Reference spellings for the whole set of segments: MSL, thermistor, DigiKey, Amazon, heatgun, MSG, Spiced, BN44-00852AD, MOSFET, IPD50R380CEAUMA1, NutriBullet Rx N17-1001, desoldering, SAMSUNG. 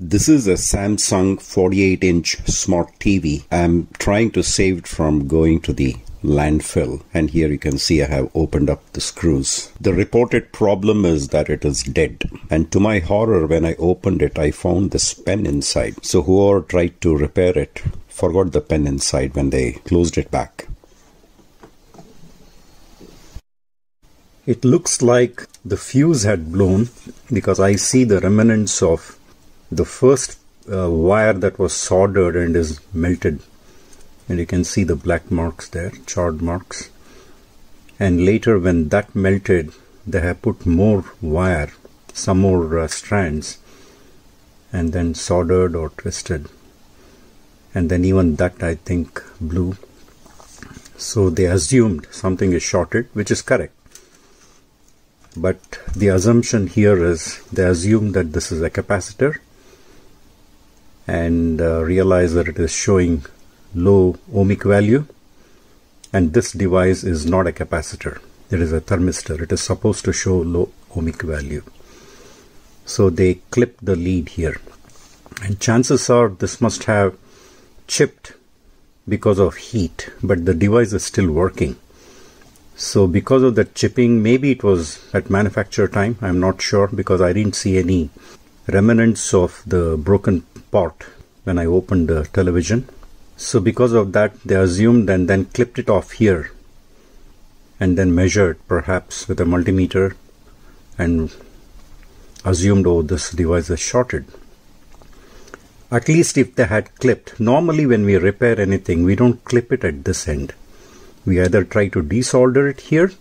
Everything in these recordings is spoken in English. This is a Samsung 48-inch smart TV. I'm trying to save it from going to the landfill, and here you can see I have opened up the screws. The reported problem is that it is dead, and to my horror, when I opened it, I found this pen inside. So whoever tried to repair it forgot the pen inside when they closed it back. It looks like the fuse had blown because I see the remnants of the first wire that was soldered and is melted. And you can see the black marks there, charred marks. And later when that melted, they have put more wire, some more strands, and then soldered or twisted. And then even that, I think, blew. So they assumed something is shorted, which is correct. But the assumption here is they assume that this is a capacitor and realize that it is showing low ohmic value, and this device is not a capacitor, it is a thermistor. It is supposed to show low ohmic value, so they clip the lead here, and chances are this must have chipped because of heat, but the device is still working. So because of that chipping, maybe it was at manufacture time, I'm not sure, because I didn't see any remnants of the broken part when I opened the television. So because of that, they assumed and then clipped it off here and then measured perhaps with a multimeter and assumed, oh, this device is shorted. At least if they had clipped. Normally when we repair anything, we don't clip it at this end. We either try to desolder it here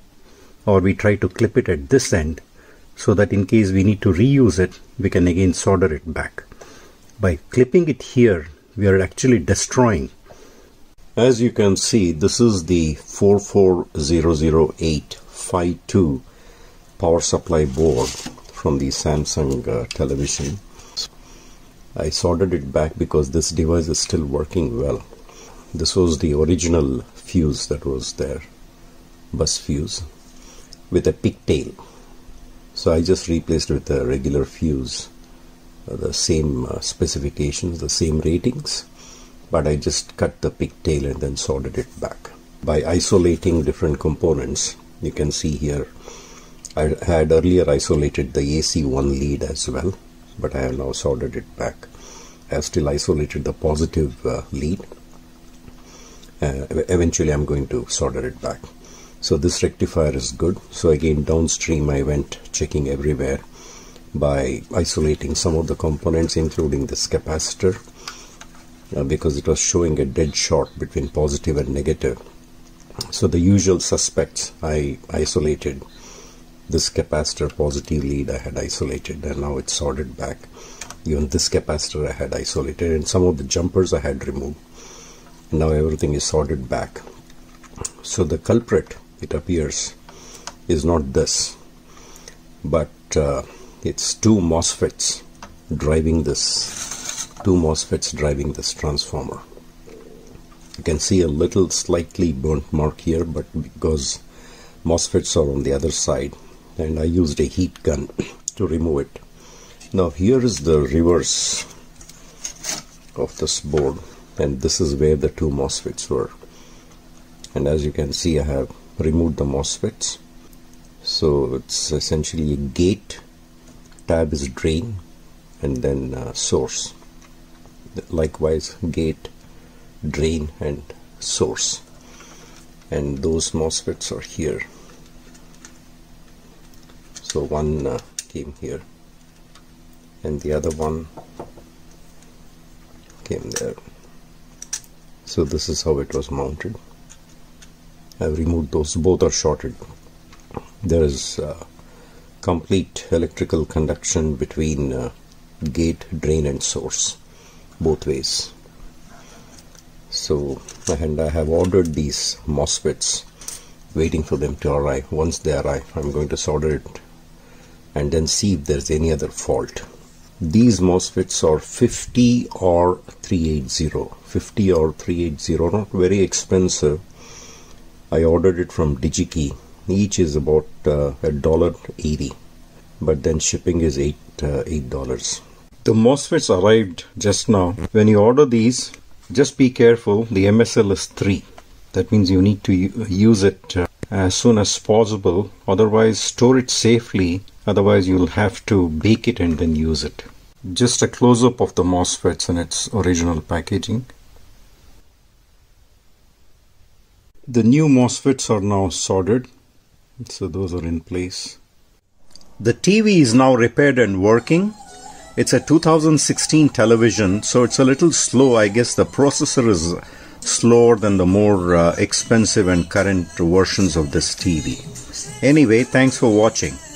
or we try to clip it at this end so that in case we need to reuse it, we can again solder it back. By clipping it here, we are actually destroying. As you can see, this is the 44-00852 power supply board from the Samsung television. I soldered it back because this device is still working well. This was the original fuse that was there, bus fuse, with a pigtail. So I just replaced it with a regular fuse. The same specifications, the same ratings, but I just cut the pigtail and then soldered it back. By isolating different components, you can see here, I had earlier isolated the AC1 lead as well, but I have now soldered it back. I have still isolated the positive lead. Eventually I'm going to solder it back. So this rectifier is good. So again, downstream I went checking everywhere by isolating some of the components, including this capacitor, because it was showing a dead short between positive and negative. So the usual suspects, I isolated this capacitor, positive lead I had isolated, and now it's soldered back. Even this capacitor I had isolated, and some of the jumpers I had removed. Now everything is soldered back. So the culprit, it appears, is not this, but it's two MOSFETs driving this transformer. You can see a little slightly burnt mark here, but because MOSFETs are on the other side, and I used a heat gun to remove it. Now here is the reverse of this board, and this is where the two MOSFETs were. And as you can see, I have removed the MOSFETs. So it's essentially a gate. Tab is drain, and then source. Likewise, gate, drain, and source. And those MOSFETs are here. So one came here, and the other one came there. So this is how it was mounted. I've removed those. Both are shorted. There is complete electrical conduction between gate, drain, and source, both ways. So, and I have ordered these MOSFETs, waiting for them to arrive. Once they arrive, I'm going to solder it and then see if there's any other fault. These MOSFETs are 50R380, not very expensive. I ordered it from DigiKey. Each is about $1.80, but then shipping is $8. The MOSFETs arrived just now. When you order these, just be careful, the MSL is 3. That means you need to use it as soon as possible. Otherwise, store it safely. Otherwise, you'll have to bake it and then use it. Just a close-up of the MOSFETs in its original packaging. The new MOSFETs are now soldered, so those are in place. The TV is now repaired and working. It's a 2016 television, so it's a little slow. I guess the processor is slower than the more expensive and current versions of this TV. Anyway, thanks for watching.